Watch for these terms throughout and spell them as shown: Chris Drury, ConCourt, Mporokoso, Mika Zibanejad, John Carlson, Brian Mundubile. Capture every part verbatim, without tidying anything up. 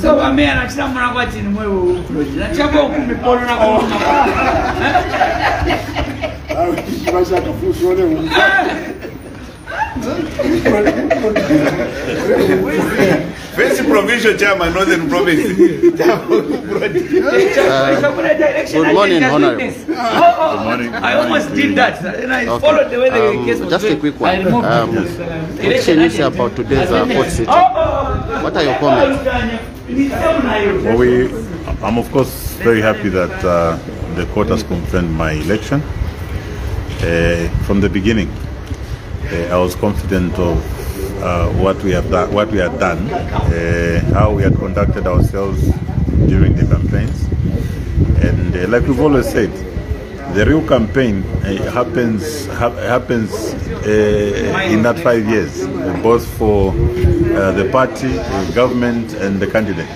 So I mean, I still want to watch in my room. I just want to put on a gown. I wish I could have flown away. First provincial chairman, northern province. Good morning, honourable. Good morning. I almost did that, and I okay. followed the way the um, case was. Just a quick one. Um, what can you say about today's uh, court sitting? What are your comments? Well, we, I'm of course very happy that uh, the court has confirmed my election. Uh, from the beginning, uh, I was confident of uh, what we have done, what we had done, uh, how we had conducted ourselves during the campaigns, and uh, like we've always said, the real campaign uh, happens ha happens uh, in that five years, uh, both for uh, the party, the government, and the candidate.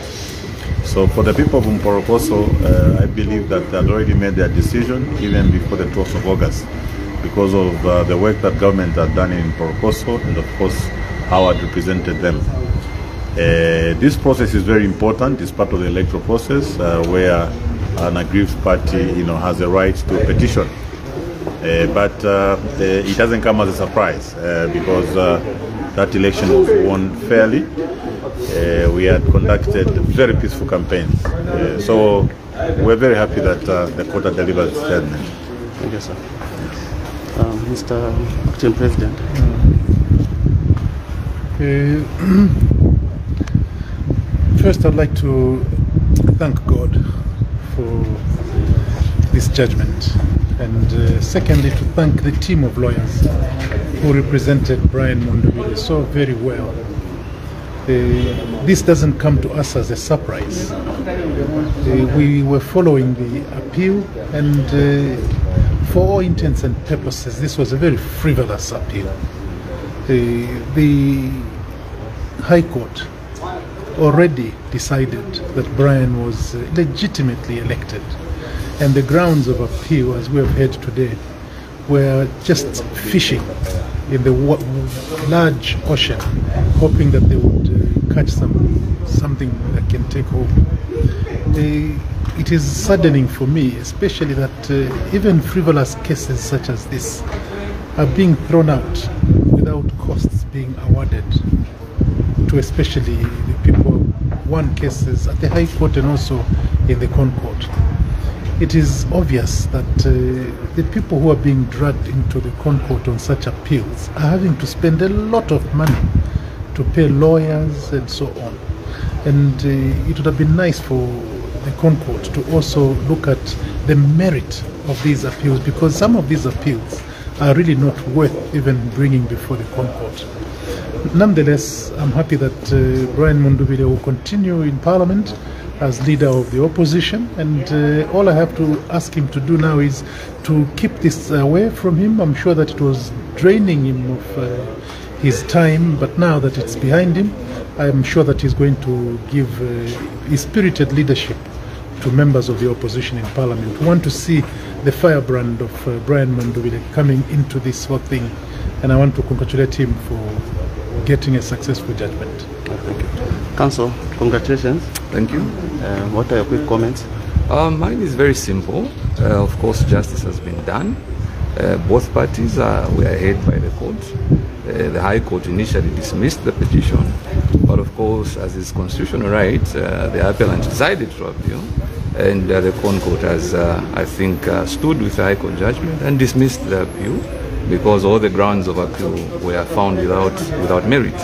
So for the people of Mporokoso, uh, I believe that they had already made their decision even before the twelfth of August, because of uh, the work that government had done in Mporokoso and of course how I represented them. Uh, this process is very important. It's part of the electoral process uh, where an aggrieved party, you know, has a right to petition. Uh, but uh, it doesn't come as a surprise uh, because uh, that election was won fairly. Uh, we had conducted very peaceful campaigns. Uh, so we're very happy that uh, the court had delivered its judgment. Thank you, sir. Um, Mister Acting President. Uh, first, I'd like to thank God for this judgment. And uh, secondly, to thank the team of lawyers who represented Brian Mundubile so very well. Uh, this doesn't come to us as a surprise. Uh, we were following the appeal, and uh, for all intents and purposes, this was a very frivolous appeal. Uh, the High Court already decided that Brian was legitimately elected, and the grounds of appeal, as we have heard today, were just fishing in the large ocean, hoping that they would uh, catch some something that can take hold. Uh, it is saddening for me, especially that uh, even frivolous cases such as this are being thrown out without costs being awarded to especially the people who won cases at the High Court and also in the ConCourt. It is obvious that uh, the people who are being dragged into the ConCourt on such appeals are having to spend a lot of money to pay lawyers and so on. And uh, it would have been nice for the ConCourt to also look at the merit of these appeals, because some of these appeals are really not worth even bringing before the ConCourt. Nonetheless, I'm happy that uh, Brian Mundubile will continue in Parliament as leader of the opposition, and uh, all I have to ask him to do now is to keep this away from him. I'm sure that it was draining him of uh, his time, but now that it's behind him, I'm sure that he's going to give uh, spirited leadership to members of the opposition in Parliament. We want to see the firebrand of uh, Brian Mundubile coming into this whole thing, and I want to congratulate him for getting a successful judgment. Thank you. Council, congratulations. Thank you. Uh, what are your quick comments? Uh, mine is very simple. Uh, of course, justice has been done. Uh, both parties are, were ahead by the court. Uh, the High Court initially dismissed the petition, but of course, as is constitutional right, uh, the appellant decided to appeal, and uh, the ConCourt has, uh, I think, uh, stood with the High Court judgment and dismissed the appeal because all the grounds of appeal were found without without merit.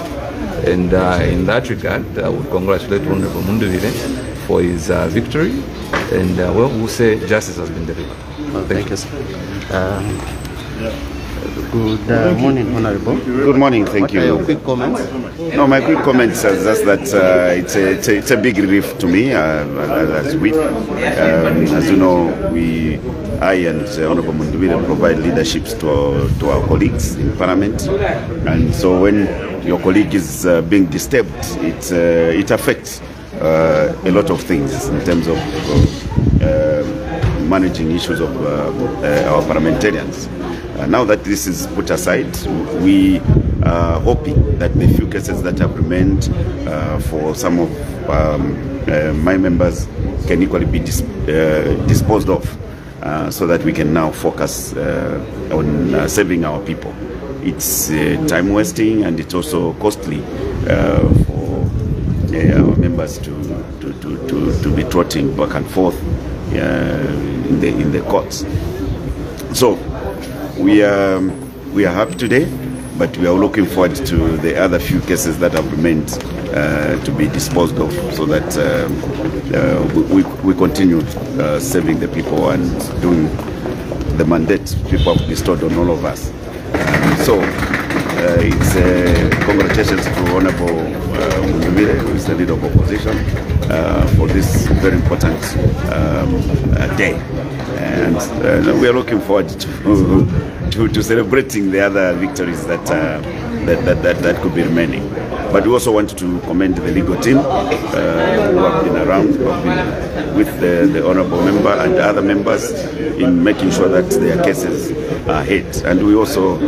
And uh, in that regard, I would congratulate Honorable Mundubile for his uh, victory, and uh, well, we'll say justice has been delivered. Well, thank, thank you, sir. Um, good uh, morning, Honorable. Good morning, thank what you. Are your quick comments? No, my quick comments is just that uh, it's, a, it's, a, it's a big relief to me, uh, as we, um, as you know, we, I and uh, Honorable Mundubile provide leaderships to our, to our colleagues in Parliament, and so when your colleague is uh, being disturbed, it, uh, it affects uh, a lot of things in terms of uh, managing issues of uh, uh, our parliamentarians. Uh, now that this is put aside, we uh, hoping that the few cases that have remained uh, for some of um, uh, my members can equally be dis uh, disposed of, uh, so that we can now focus uh, on uh, saving our people. It's uh, time wasting, and it's also costly uh, for uh, our members to to, to, to to be trotting back and forth uh, in the in the courts. So we are we are happy today, but we are looking forward to the other few cases that have remained uh, to be disposed of, so that uh, uh, we we continue uh, serving the people and doing the mandate people have bestowed on all of us. So, uh, it's uh, congratulations to Honorable uh, Mundubile, who is the leader of opposition, uh, for this very important um, uh, day. And uh, we are looking forward to, to, to celebrating the other victories that, uh, that, that, that, that could be remaining. But we also want to commend the legal team uh, who have been around, who have been with the, the honorable member and other members in making sure that their cases are heard. And we also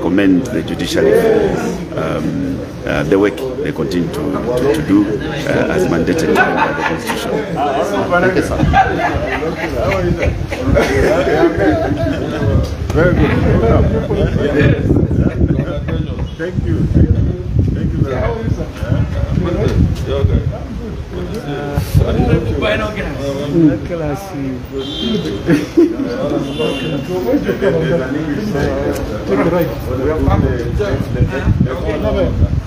commend the judiciary for um, uh, the work they continue to, to, to do uh, as mandated by the Constitution. Thank you, sir. Very good. Thank you. Thank you very much. Yeah. Yeah. Yeah.